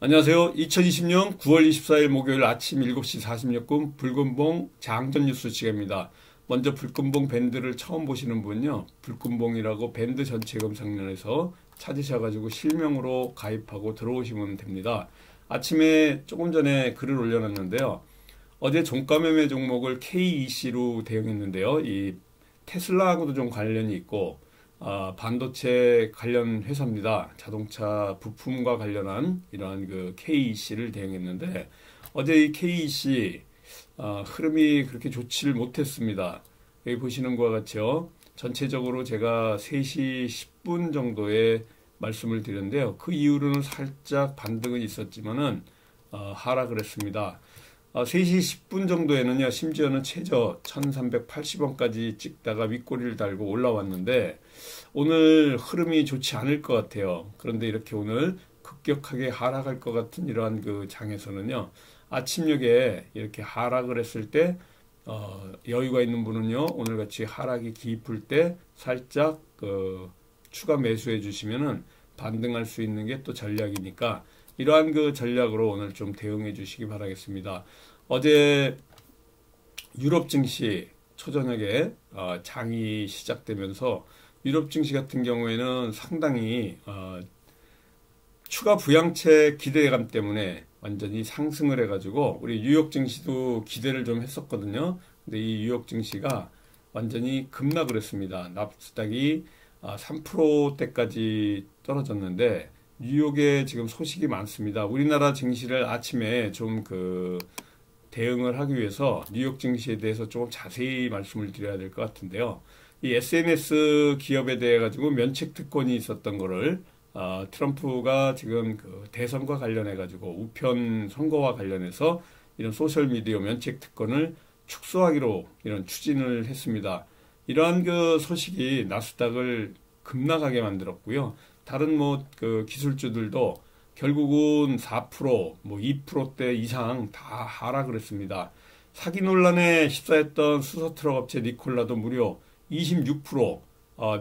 안녕하세요. 2020년 9월 24일 목요일 아침 7시 46분 불금봉 장전 뉴스 시간입니다. 먼저 불금봉 밴드를 처음 보시는 분은요, 불금봉이라고 밴드 전체금 상단에서 찾으셔가지고 실명으로 가입하고 들어오시면 됩니다. 아침에 조금 전에 글을 올려놨는데요. 어제 종가 매매 종목을 KEC로 대응했는데요. 이 테슬라하고도 좀 관련이 있고 반도체 관련 회사입니다. 자동차 부품과 관련한 이러한 그 KEC를 대응했는데 어제 이 KEC 흐름이 그렇게 좋지를 못했습니다. 여기 보시는 것과 같이요. 전체적으로 제가 3시 10분 정도에 말씀을 드렸는데요. 그 이후로는 살짝 반등은 있었지만은 하락을 했습니다. 3시 10분 정도에는요, 심지어는 최저 1380원까지 찍다가 윗꼬리를 달고 올라왔는데 오늘 흐름이 좋지 않을 것 같아요. 그런데 이렇게 오늘 급격하게 하락할 것 같은 이러한 그 장에서는요, 아침녘에 이렇게 하락을 했을 때 여유가 있는 분은요, 오늘같이 하락이 깊을 때 살짝 추가 매수해 주시면은 반등할 수 있는 게 또 전략이니까 이러한 그 전략으로 오늘 좀 대응해 주시기 바라겠습니다. 어제 유럽 증시 초저녁에 장이 시작되면서 유럽 증시 같은 경우에는 상당히 추가 부양책 기대감 때문에 완전히 상승을 해가지고 우리 뉴욕 증시도 기대를 좀 했었거든요. 근데 이 뉴욕 증시가 완전히 급락을 했습니다. 나스닥이 3%대까지 떨어졌는데 뉴욕에 지금 소식이 많습니다. 우리나라 증시를 아침에 좀 대응을 하기 위해서 뉴욕 증시에 대해서 조금 자세히 말씀을 드려야 될 것 같은데요. 이 SNS 기업에 대해 가지고 면책 특권이 있었던 거를 트럼프가 지금 대선과 관련해 가지고 우편 선거와 관련해서 이런 소셜 미디어 면책 특권을 축소하기로 이런 추진을 했습니다. 이러한 그 소식이 나스닥을 급락하게 만들었고요. 다른 기술주들도 결국은 4%, 2%대 이상 다 하락을 했습니다. 사기 논란에 휩싸였던 수소 트럭 업체 니콜라도 무려 26%,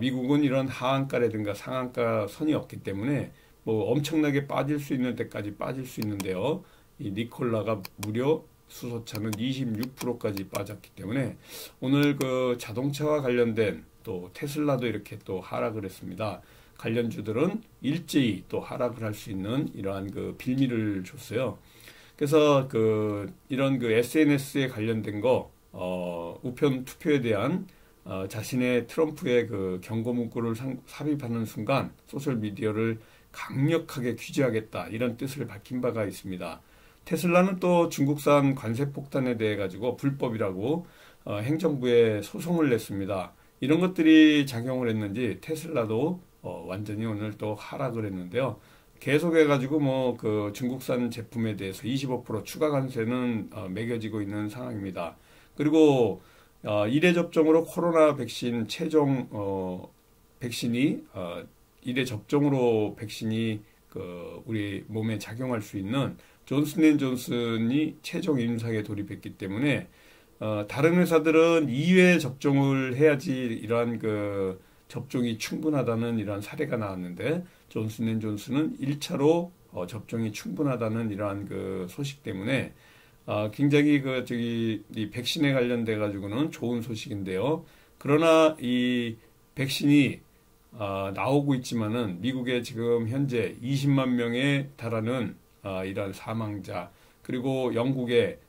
미국은 이런 하한가라든가 상한가 선이 없기 때문에 엄청나게 빠질 수 있는 데까지 빠질 수 있는데요. 이 니콜라가 무려 수소차는 26%까지 빠졌기 때문에 오늘 그 자동차와 관련된 또 테슬라도 이렇게 또 하락을 했습니다. 관련주들은 일제히 또 하락을 할 수 있는 이러한 그 빌미를 줬어요. 그래서 이런 SNS에 관련된 거 우편 투표에 대한 자신의 트럼프의 경고 문구를 삽입하는 순간 소셜 미디어를 강력하게 규제하겠다 이런 뜻을 밝힌 바가 있습니다. 테슬라는 또 중국산 관세 폭탄에 대해 가지고 불법이라고 행정부에 소송을 냈습니다. 이런 것들이 작용을 했는지 테슬라도 완전히 오늘 또 하락을 했는데요. 계속해 가지고 중국산 제품에 대해서 25% 추가 관세는 매겨지고 있는 상황입니다. 그리고 1회 접종으로 코로나 백신 최종 백신이 우리 몸에 작용할 수 있는 존슨앤존슨이 최종 임상에 돌입했기 때문에 다른 회사들은 2회 접종을 해야지 이러한 접종이 충분하다는 이러한 사례가 나왔는데 존슨앤존슨은 1차로 접종이 충분하다는 이러한 소식 때문에 굉장히 이 백신에 관련돼 가지고는 좋은 소식인데요. 그러나 이 백신이 나오고 있지만은 미국에 지금 현재 20만 명에 달하는 이러한 사망자, 그리고 영국에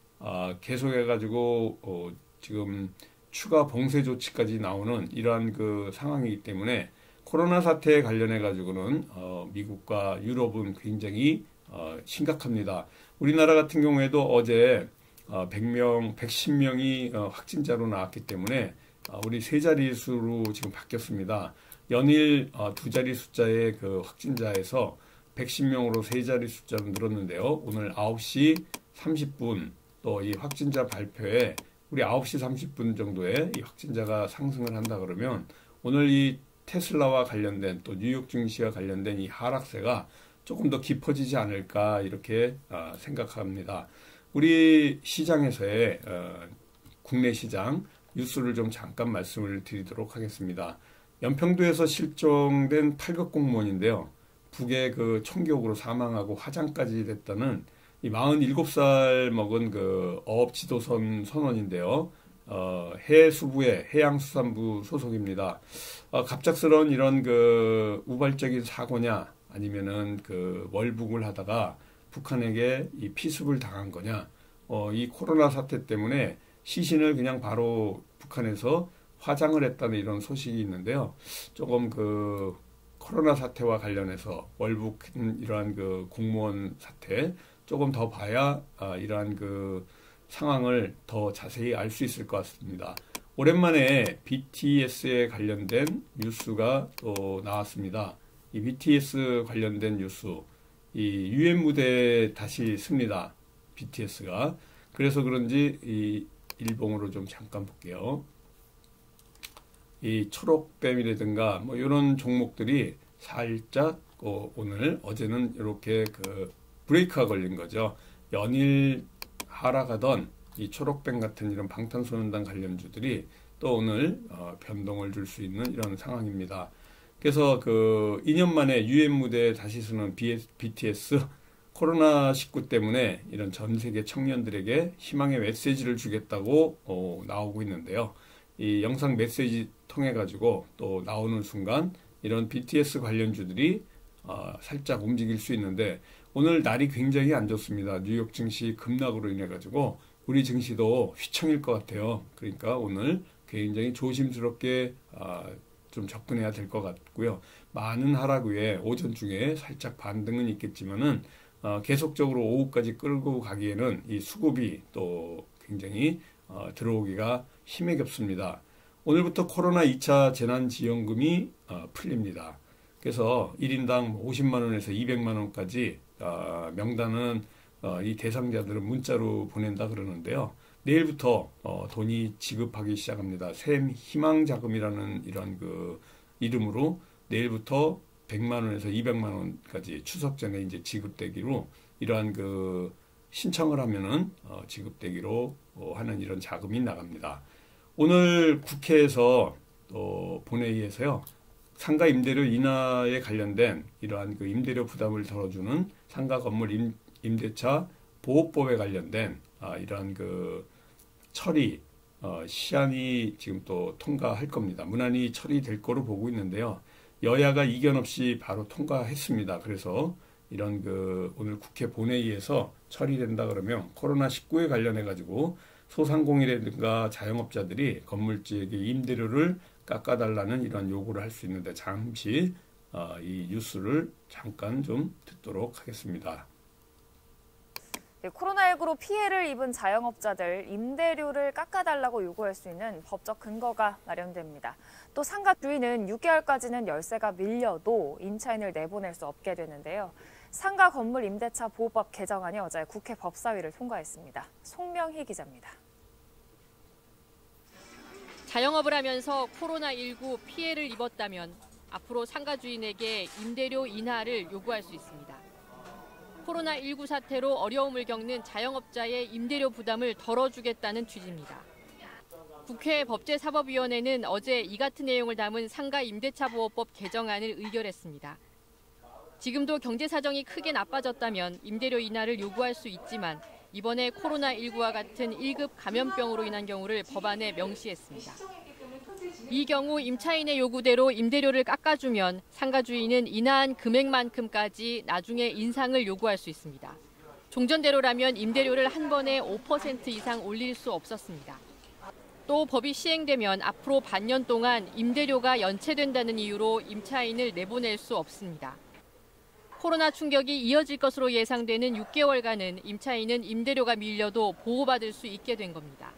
계속해 가지고 지금 추가 봉쇄 조치까지 나오는 이러한 상황이기 때문에 코로나 사태에 관련해 가지고는 미국과 유럽은 굉장히 심각합니다. 우리나라 같은 경우에도 어제 110명이 확진자로 나왔기 때문에 우리 세 자릿수로 지금 바뀌었습니다. 연일 두 자릿수자의 확진자에서 110명으로 세 자릿수자로 늘었는데요. 오늘 9시 30분 또 이 확진자 발표에 우리 9시 30분 정도에 이 확진자가 상승을 한다 그러면 오늘 이 테슬라와 관련된 또 뉴욕 증시와 관련된 이 하락세가 조금 더 깊어지지 않을까 이렇게 생각합니다. 우리 시장에서의 국내 시장 뉴스를 좀 잠깐 말씀을 드리도록 하겠습니다. 연평도에서 실종된 8급 공무원인데요. 북의 그 총격으로 사망하고 화장까지 됐다는 이 47살 먹은 그 어업 지도선 선원인데요. 해수부의 해양수산부 소속입니다. 갑작스러운 이런 그 우발적인 사고냐, 아니면은 그 월북을 하다가 북한에게 이 피습을 당한 거냐, 이 코로나 사태 때문에 시신을 그냥 바로 북한에서 화장을 했다는 이런 소식이 있는데요. 조금 그 코로나 사태와 관련해서 월북 이러한 그 공무원 사태 조금 더 봐야 이러한 그 상황을 더 자세히 알 수 있을 것 같습니다. 오랜만에 BTS에 관련된 뉴스가 또 나왔습니다. 이 BTS 관련된 뉴스, 이 UN 무대에 다시 씁니다. BTS가. 그래서 그런지 이 일봉으로 좀 잠깐 볼게요. 이 초록뱀이라든가 뭐 이런 종목들이 살짝 오늘 어제는 이렇게 그 브레이크가 걸린 거죠. 연일 하락하던 이 초록뱅 같은 이런 방탄소년단 관련주들이 또 오늘 변동을 줄 수 있는 이런 상황입니다. 그래서 그 2년 만에 UN 무대에 다시 서는 BTS, 코로나19 때문에 이런 전 세계 청년들에게 희망의 메시지를 주겠다고 나오고 있는데요. 이 영상 메시지 통해 가지고 또 나오는 순간 이런 BTS 관련주들이 살짝 움직일 수 있는데, 오늘 날이 굉장히 안 좋습니다. 뉴욕 증시 급락으로 인해 가지고 우리 증시도 휘청일 것 같아요. 그러니까 오늘 굉장히 조심스럽게 좀 접근해야 될 것 같고요. 많은 하락 위에 오전 중에 살짝 반등은 있겠지만은 계속적으로 오후까지 끌고 가기에는 이 수급이 또 굉장히 들어오기가 힘에 겹습니다. 오늘부터 코로나 2차 재난지원금이 풀립니다. 그래서 1인당 50만원에서 200만원까지 명단은 이 대상자들은 문자로 보낸다 그러는데요. 내일부터 돈이 지급하기 시작합니다. 샘 희망자금이라는 이런 그 이름으로 내일부터 100만원에서 200만원까지 추석 전에 이제 지급되기로, 이러한 그 신청을 하면은 지급되기로 하는 이런 자금이 나갑니다. 오늘 국회에서 또 본회의에서요. 상가 임대료 인하에 관련된 이러한 그 임대료 부담을 덜어주는 상가 건물 임대차 보호법에 관련된 이러한 그 처리 시안이 지금 또 통과할 겁니다. 무난히 처리될 거로 보고 있는데요. 여야가 이견 없이 바로 통과했습니다. 그래서 이런 그 오늘 국회 본회의에서 처리된다 그러면 코로나19에 관련해 가지고 소상공인이라든가 자영업자들이 건물주에게 임대료를 깎아달라는 이런 요구를 할 수 있는데, 잠시 이 뉴스를 잠깐 좀 듣도록 하겠습니다. 네, 코로나19로 피해를 입은 자영업자들 임대료를 깎아달라고 요구할 수 있는 법적 근거가 마련됩니다. 또 상가 주인은 6개월까지는 열세가 밀려도 임차인을 내보낼 수 없게 되는데요. 상가 건물 임대차 보호법 개정안이 어제 국회 법사위를 통과했습니다. 송명희 기자입니다. 자영업을 하면서 코로나19 피해를 입었다면 앞으로 상가 주인에게 임대료 인하를 요구할 수 있습니다. 코로나19 사태로 어려움을 겪는 자영업자의 임대료 부담을 덜어주겠다는 취지입니다. 국회 법제사법위원회는 어제 이 같은 내용을 담은 상가 임대차 보호법 개정안을 의결했습니다. 지금도 경제 사정이 크게 나빠졌다면 임대료 인하를 요구할 수 있지만, 이번에 코로나19와 같은 1급 감염병으로 인한 경우를 법안에 명시했습니다. 이 경우 임차인의 요구대로 임대료를 깎아주면 상가 주인은 인하한 금액만큼까지 나중에 인상을 요구할 수 있습니다. 종전대로라면 임대료를 한 번에 5% 이상 올릴 수 없었습니다. 또 법이 시행되면 앞으로 반년 동안 임대료가 연체된다는 이유로 임차인을 내보낼 수 없습니다. 코로나 충격이 이어질 것으로 예상되는 6개월간은 임차인은 임대료가 밀려도 보호받을 수 있게 된 겁니다.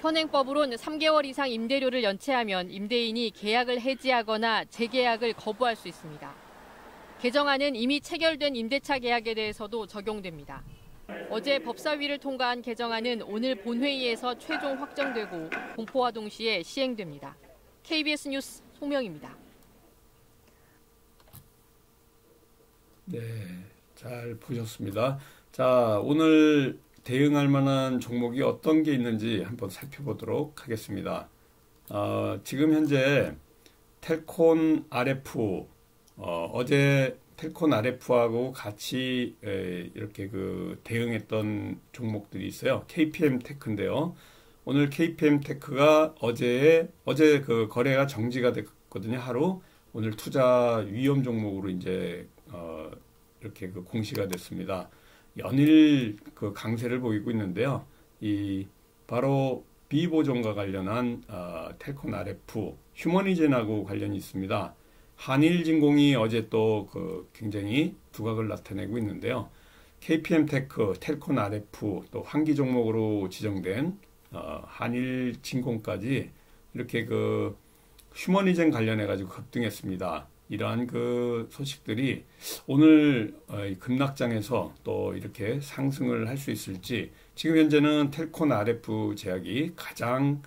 현행법으로는 3개월 이상 임대료를 연체하면 임대인이 계약을 해지하거나 재계약을 거부할 수 있습니다. 개정안은 이미 체결된 임대차 계약에 대해서도 적용됩니다. 어제 법사위를 통과한 개정안은 오늘 본회의에서 최종 확정되고 공포와 동시에 시행됩니다. KBS 뉴스 송명입니다. 네, 잘 보셨습니다. 자, 오늘 대응할 만한 종목이 어떤 게 있는지 한번 살펴보도록 하겠습니다. 지금 현재 텔콘 RF 어제 텔콘 RF하고 같이 이렇게 그 대응했던 종목들이 있어요. KPM 테크인데요. 오늘 KPM 테크가 어제 그 거래가 정지가 됐거든요. 하루. 오늘 투자 위험 종목으로 이제 이렇게 그 공시가 됐습니다. 연일 그 강세를 보이고 있는데요. 이 바로 비보존과 관련한 텔콘 RF, 휴머니젠하고 관련이 있습니다. 한일진공이 어제 또 그 굉장히 두각을 나타내고 있는데요. KPM 테크, 텔콘 RF, 또 환기 종목으로 지정된 한일진공까지 이렇게 그 휴머니젠 관련해 가지고 급등했습니다. 이러한 그 소식들이 오늘 급락장에서 또 이렇게 상승을 할 수 있을지, 지금 현재는 텔콘 RF 제약이 가장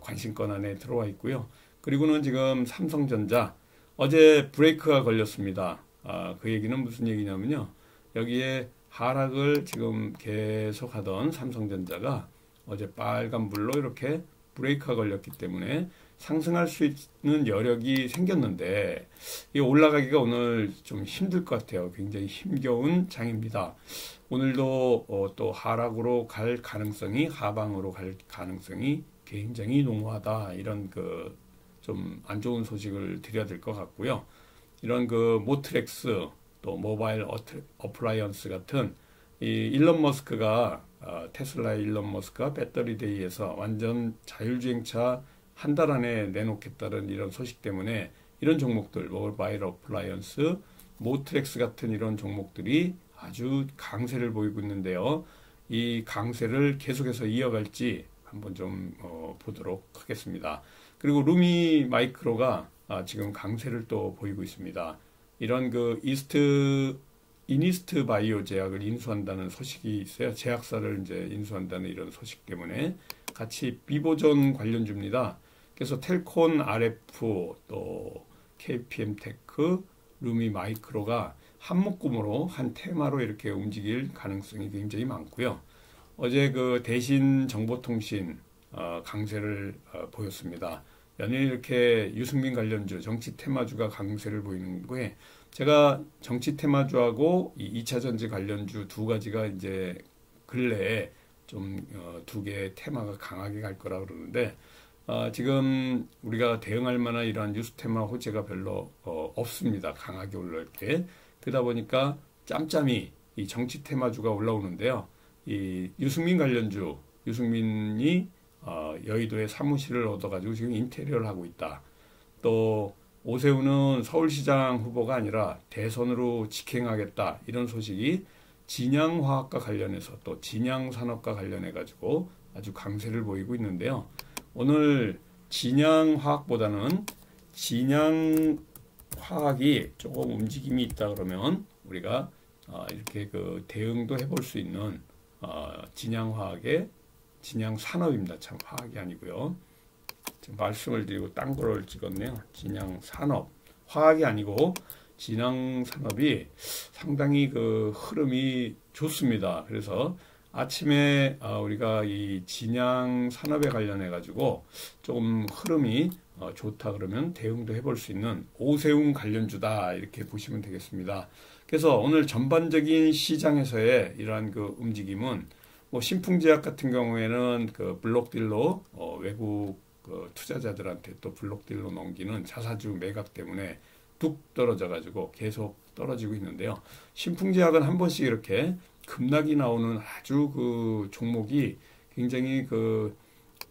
관심권 안에 들어와 있고요. 그리고는 지금 삼성전자 어제 브레이크가 걸렸습니다. 그 얘기는 무슨 얘기냐면요, 여기에 하락을 지금 계속하던 삼성전자가 어제 빨간불로 이렇게 브레이크가 걸렸기 때문에 상승할 수 있는 여력이 생겼는데, 이 올라가기가 오늘 좀 힘들 것 같아요. 굉장히 힘겨운 장입니다. 오늘도 또 하락으로 갈 가능성이, 하방으로 갈 가능성이 굉장히 농후하다. 이런 그 좀 안 좋은 소식을 드려야 될 것 같고요. 이런 그 모트렉스, 또 모바일 어플라이언스 같은, 이 일론 머스크가 테슬라의 일론 머스크가 배터리데이에서 완전 자율주행차 한 달 안에 내놓겠다는 이런 소식 때문에 이런 종목들, 모바일 어플라이언스, 모트렉스 같은 이런 종목들이 아주 강세를 보이고 있는데요. 이 강세를 계속해서 이어갈지 한번 좀 보도록 하겠습니다. 그리고 루미 마이크로가 지금 강세를 또 보이고 있습니다. 이런 그 이니스트 바이오 제약을 인수한다는 소식이 있어요. 제약사를 이제 인수한다는 이런 소식 때문에 같이 비보존 관련주입니다. 그래서 텔콘 RF, 또 KPM 테크, 루미 마이크로가 한 묶음으로, 한 테마로 이렇게 움직일 가능성이 굉장히 많고요. 어제 그 대신 정보통신 강세를 보였습니다. 연일 이렇게 유승민 관련주, 정치 테마주가 강세를 보이는 거에, 제가 정치 테마주하고 이 2차전지 관련주 두 가지가 이제 근래에 좀 두 개의 테마가 강하게 갈 거라 그러는데, 지금 우리가 대응할 만한 이러한 뉴스 테마 호재가 별로 없습니다. 강하게 올라올 게. 그러다 보니까 짬짬이 이 정치 테마주가 올라오는데요. 이 유승민 관련주, 유승민이 여의도에 사무실을 얻어가지고 지금 인테리어를 하고 있다. 또 오세훈은 서울시장 후보가 아니라 대선으로 직행하겠다. 이런 소식이 진양화학과 관련해서, 또 진양산업과 관련해 가지고 아주 강세를 보이고 있는데요. 오늘 진양화학보다는 진양화학이 조금 움직임이 있다 그러면 우리가 이렇게 그 대응도 해볼 수 있는 진양화학의, 진양산업입니다. 참 화학이 아니고요. 말씀을 드리고 딴 거를 찍었네요. 진양산업, 화학이 아니고 진양산업이 상당히 그 흐름이 좋습니다. 그래서 아침에 우리가 이 진양산업에 관련해 가지고 조금 흐름이 좋다 그러면 대응도 해볼 수 있는 오세훈 관련주다, 이렇게 보시면 되겠습니다. 그래서 오늘 전반적인 시장에서의 이러한 그 움직임은, 뭐 신풍제약 같은 경우에는 그 블록딜로 외국 그 투자자들한테 또 블록딜로 넘기는 자사주 매각 때문에 뚝 떨어져 가지고 계속 떨어지고 있는데요. 신풍제약은 한 번씩 이렇게 급락이 나오는 아주 그 종목이 굉장히 그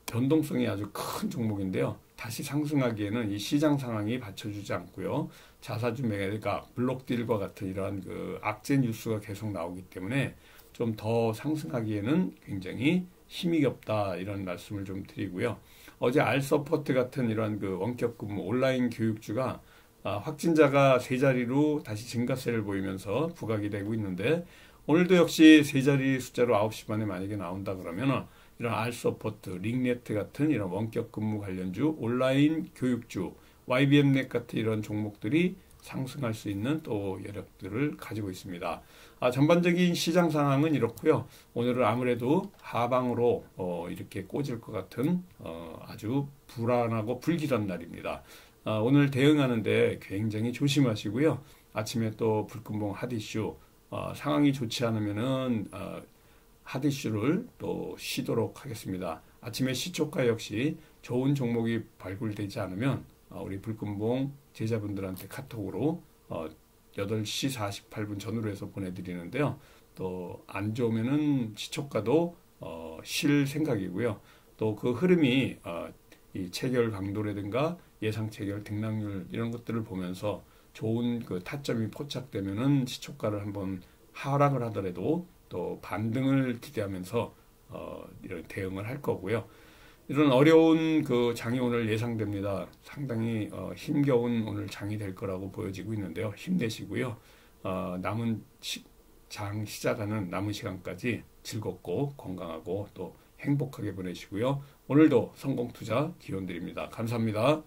변동성이 아주 큰 종목인데요. 다시 상승하기에는 이 시장 상황이 받쳐주지 않고요. 자사주 매각, 블록딜과 같은 이러한 그 악재 뉴스가 계속 나오기 때문에 좀 더 상승하기에는 굉장히 힘이 없다, 이런 말씀을 좀 드리고요. 어제 알서포트 같은 이러한 그 원격근무 온라인 교육주가 확진자가 세 자리로 다시 증가세를 보이면서 부각이 되고 있는데, 오늘도 역시 세 자리 숫자로 9시 반에 만약에 나온다 그러면은 이런 알서포트, 링네트 같은 이런 원격 근무 관련주, 온라인 교육주, YBM넷 같은 이런 종목들이 상승할 수 있는 또 여력들을 가지고 있습니다. 전반적인 시장 상황은 이렇고요. 오늘은 아무래도 하방으로 이렇게 꽂을 것 같은 아주 불안하고 불길한 날입니다. 오늘 대응하는데 굉장히 조심하시고요. 아침에 또 불금봉 핫이슈, 상황이 좋지 않으면은 핫이슈를 또 쉬도록 하겠습니다. 아침에 시초가 역시 좋은 종목이 발굴되지 않으면 우리 불금봉 제자분들한테 카톡으로 8시 48분 전후로 해서 보내드리는데요. 또 안 좋으면은 시초가도 쉴 생각이고요. 또 그 흐름이 이 체결 강도라든가 예상 체결 등락률 이런 것들을 보면서 좋은 그 타점이 포착되면은 시초가를 한번 하락을 하더라도 또 반등을 기대하면서 이런 대응을 할 거고요. 이런 어려운 그 장이 오늘 예상됩니다. 상당히 힘겨운 오늘 장이 될 거라고 보여지고 있는데요. 힘내시고요. 장 시작하는 남은 시간까지 즐겁고 건강하고 또 행복하게 보내시고요. 오늘도 성공투자 기원드립니다. 감사합니다.